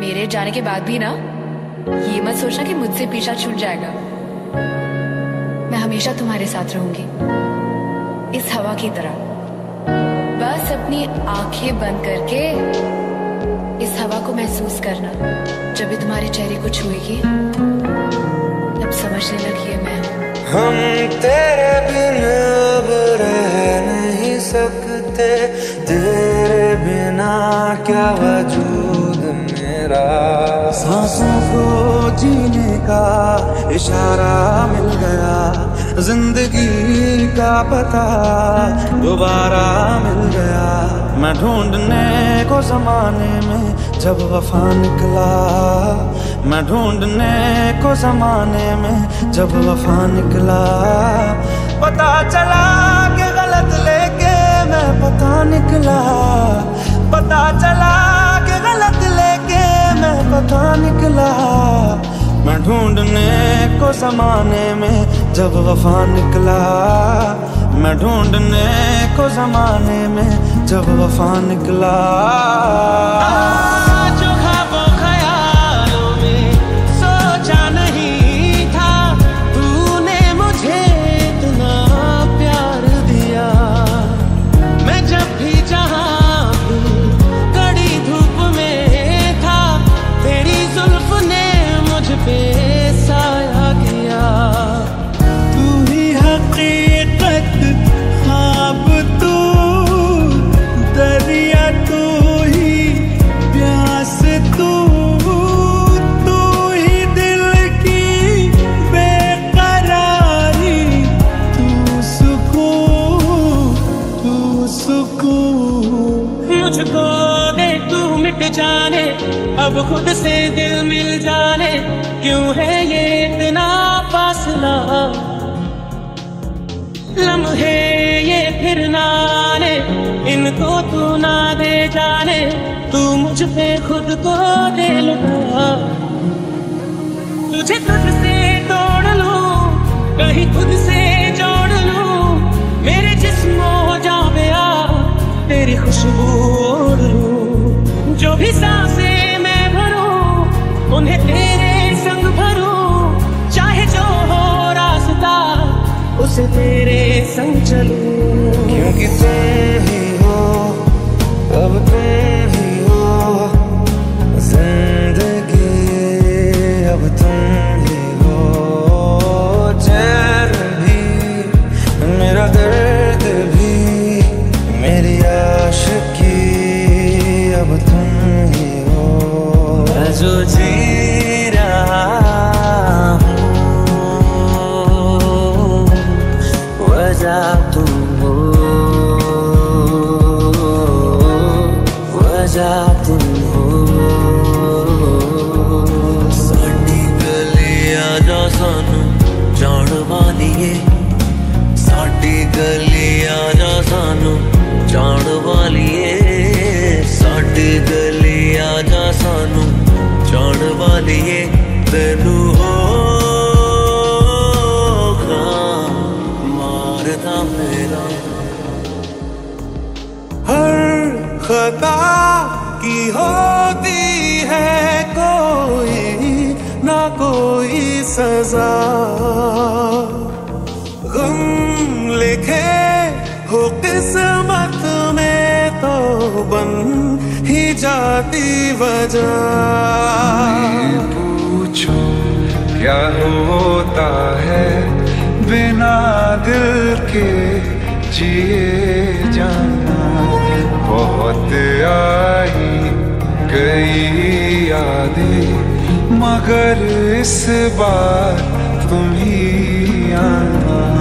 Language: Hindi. मेरे जाने के बाद भी ना ये मत सोचना कि मुझसे पीछा छूट जाएगा। मैं हमेशा तुम्हारे साथ रहूंगी, इस हवा की तरह। बस अपनी आंखें बंद करके इस हवा को महसूस करना। जब भी तुम्हारे चेहरे को छुएगी तब समझने लगी है मैं। हम तेरे बिन अब रह नहीं सकते, तेरे बिना क्या वजूद मेरा। सांसों को जीने का इशारा मिल गया, जिंदगी का पता दोबारा मिल गया। मैं ढूंढने को जमाने में जब वफा निकला, मैं ढूंढने को जमाने में जब वफा निकला। पता चला कि गलत लेके मैं पता निकला, पता चला कि गलत लेके मैं पता निकला। मैं ढूंढने को जमाने में जब वफा निकला, मैं ढूंढने को जमाने में जब वफा निकला। मुझको दे तू मिट जाने, अब खुद से दिल मिल जाने। क्यों है ये इतना फासला, लम्हे ये फिर ना आने, इनको तू ना दे जाने। तू मुझ पे खुद को दे लुटा, तुझे तुझसे तोड़ लूं, कहीं खुद से जोड़ लूं। मेरे जिस्म हो जा बया तेरी खुशबू ओढ़ लूं। जो भी सांसें मैं भरूं उन्हें तेरे संग भरूं, चाहे जो हो रास्ता उसे तेरे संग चलूं। क्योंकि तुम ही हो, अब तुम ही हो जिंदगी, अब तुम ही हो चैन भी मेरा दर्द भी मेरी आशिकी। अब तुम ही हो मैं जो जी रहा हूँ, वजह तुम हो, वजह तुम हो। साडी गली आजा सानू जानवा दिए, साडी गली आजा सानू जान वालिए, साडी गली आजा सानू जान वालिए। तेनू होगा मारदा मेरा, हर खता की होती है कोई ना कोई सजा। गम लिखे हो किस्मत में तो बन ही जाती वजह। मैं पूछो क्या होता है बिना दिल के जिए जाना। बहुत आई गई यादें मगर इस बार तुम ही आना।